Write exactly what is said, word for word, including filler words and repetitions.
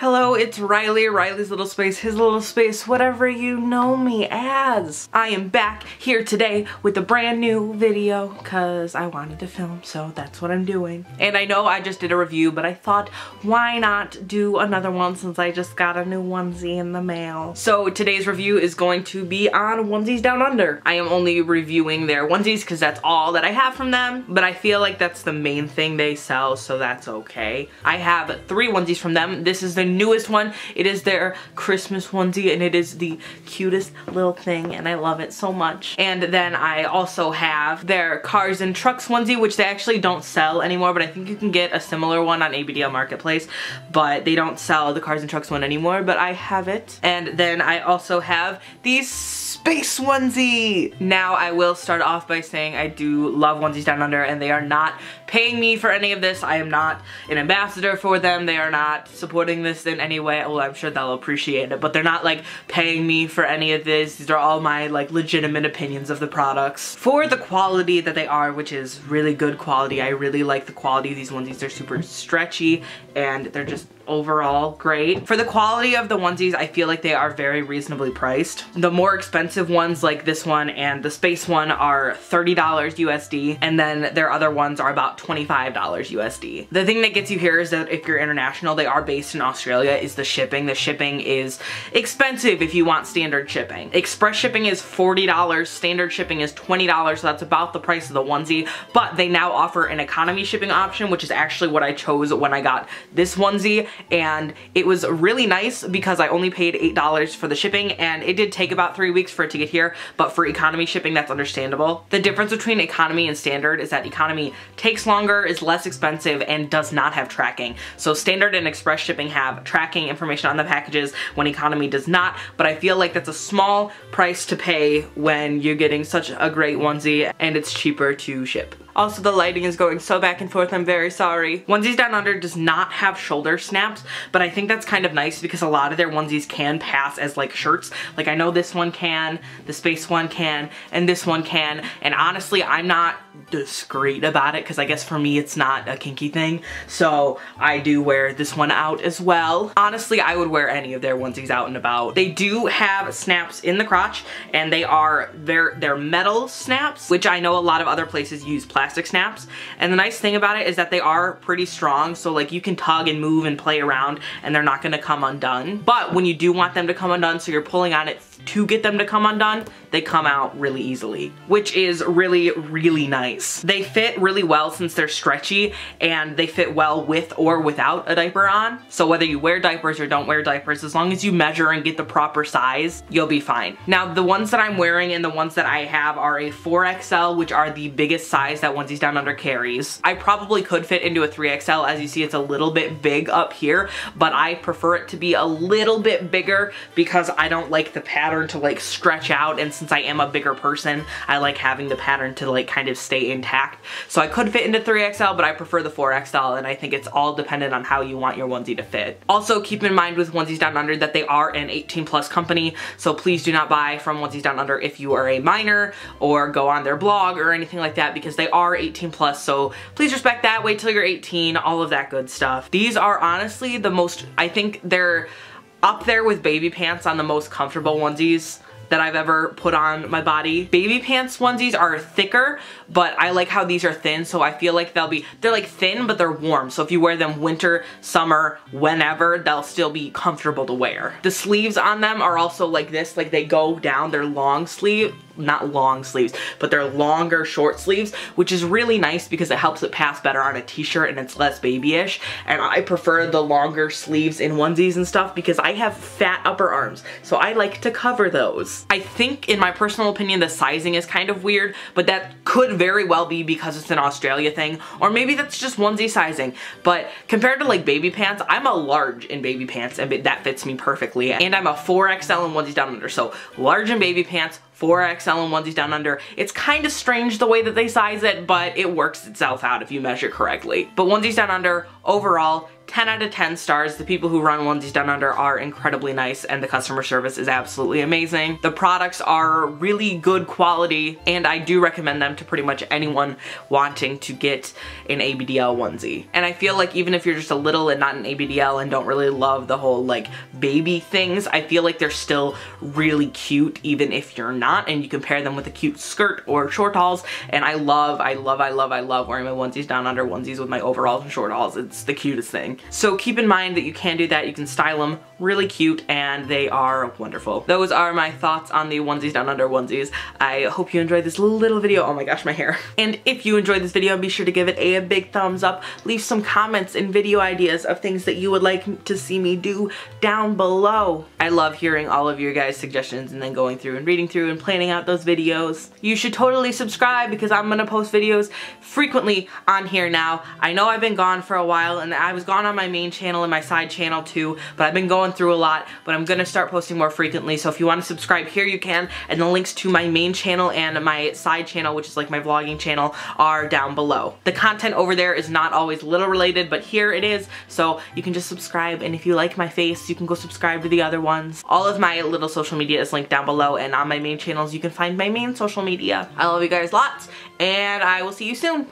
Hello, it's Riley, Riley's Little Space, his little space, whatever you know me as. I am back here today with a brand new video because I wanted to film, so that's what I'm doing. And I know I just did a review, but I thought why not do another one since I just got a new onesie in the mail. So today's review is going to be on Onesies Down Under. I am only reviewing their onesies because that's all that I have from them, but I feel like that's the main thing they sell, so that's okay. I have three onesies from them. This is the newest one. It is their Christmas onesie and it is the cutest little thing and I love it so much. And then I also have their Cars and Trucks onesie, which they actually don't sell anymore, but I think you can get a similar one on A B D L Marketplace, but they don't sell the Cars and Trucks one anymore, but I have it. And then I also have these space onesie. Now I will start off by saying I do love Onesies Down Under and they are not paying me for any of this. I am not an ambassador for them. They are not supporting this in any way. Well, I'm sure they'll appreciate it, but they're not like paying me for any of this. These are all my like legitimate opinions of the products for the quality that they are, which is really good quality. I really like the quality of these onesies. They're super stretchy and they're just overall great. For the quality of the onesies, I feel like they are very reasonably priced. The more expensive ones like this one and the space one are thirty dollars U S D, and then their other ones are about twenty-five dollars U S D. The thing that gets you here is that if you're international, they are based in Australia, is the shipping. The shipping is expensive if you want standard shipping. Express shipping is forty dollars, standard shipping is twenty dollars, so that's about the price of the onesie, but they now offer an economy shipping option, which is actually what I chose when I got this onesie. And it was really nice because I only paid eight dollars for the shipping and it did take about three weeks for it to get here, but for economy shipping, that's understandable. The difference between economy and standard is that economy takes longer, is less expensive, and does not have tracking. So standard and express shipping have tracking information on the packages when economy does not, but I feel like that's a small price to pay when you're getting such a great onesie and it's cheaper to ship. Also, the lighting is going so back and forth, I'm very sorry. Onesies Down Under does not have shoulder snaps, but I think that's kind of nice because a lot of their onesies can pass as like shirts. Like I know this one can, the space one can, and this one can, and honestly, I'm not discreet about it because I guess for me it's not a kinky thing, so I do wear this one out as well. Honestly, I would wear any of their onesies out and about. They do have snaps in the crotch, and they are their, their metal snaps, which I know a lot of other places use plastic. Plastic snaps, and the nice thing about it is that they are pretty strong, so like you can tug and move and play around and they're not going to come undone. But when you do want them to come undone, so you're pulling on it to get them to come undone, they come out really easily, which is really really nice. They fit really well since they're stretchy, and they fit well with or without a diaper on, so whether you wear diapers or don't wear diapers, as long as you measure and get the proper size, you'll be fine. Now the ones that I'm wearing and the ones that I have are a four X L, which are the biggest size that Onesies Down Under carries. I probably could fit into a three X L. As you see, it's a little bit big up here, but I prefer it to be a little bit bigger because I don't like the pattern to like stretch out, and since I am a bigger person, I like having the pattern to like kind of stay intact. So I could fit into three X L, but I prefer the four X L, and I think it's all dependent on how you want your onesie to fit. Also keep in mind with Onesies Down Under that they are an eighteen plus company, so please do not buy from Onesies Down Under if you are a minor or go on their blog or anything like that, because they are eighteen plus, so please respect that. Wait till you're eighteen, all of that good stuff. These are honestly the most, I think they're up there with Baby Pants on the most comfortable onesies that I've ever put on my body. Baby Pants onesies are thicker, but I like how these are thin, so I feel like they'll be, they're like thin, but they're warm. So if you wear them winter, summer, whenever, they'll still be comfortable to wear. The sleeves on them are also like this, like they go down, they're long sleeve, not long sleeves, but they're longer short sleeves, which is really nice because it helps it pass better on a t-shirt and it's less babyish. And I prefer the longer sleeves in onesies and stuff because I have fat upper arms, so I like to cover those. I think, in my personal opinion, the sizing is kind of weird, but that could very well be because it's an Australia thing, or maybe that's just onesie sizing. But compared to like Baby Pants, I'm a large in Baby Pants and that fits me perfectly, and I'm a four X L in Onesies Down Under, so large in Baby Pants, four X L and Onesies Down Under. It's kind of strange the way that they size it, but it works itself out if you measure correctly. But Onesies Down Under, overall, ten out of ten stars. The people who run Onesies Down Under are incredibly nice, and the customer service is absolutely amazing. The products are really good quality, and I do recommend them to pretty much anyone wanting to get an A B D L onesie. And I feel like even if you're just a little and not an A B D L and don't really love the whole like baby things, I feel like they're still really cute even if you're not, and you can pair them with a cute skirt or short hauls. And I love, I love, I love, I love wearing my Onesies Down Under onesies with my overalls and short hauls. It's the cutest thing. So keep in mind that you can do that. You can style them really cute, and they are wonderful. Those are my thoughts on the Onesies Down Under onesies. I hope you enjoyed this little video. Oh my gosh, my hair. And if you enjoyed this video, be sure to give it a big thumbs up. Leave some comments and video ideas of things that you would like to see me do down below. I love hearing all of your guys' suggestions and then going through and reading through and planning out those videos. You should totally subscribe because I'm gonna post videos frequently on here now. I know I've been gone for a while, and I was gone on my main channel and my side channel too, but I've been going through a lot, but I'm gonna start posting more frequently. So if you want to subscribe here, you can, and the links to my main channel and my side channel, which is like my vlogging channel, are down below. The content over there is not always little related, but here it is, so you can just subscribe, and if you like my face, you can go subscribe to the other ones. All of my little social media is linked down below, and on my main channels you can find my main social media. I love you guys lots, and I will see you soon.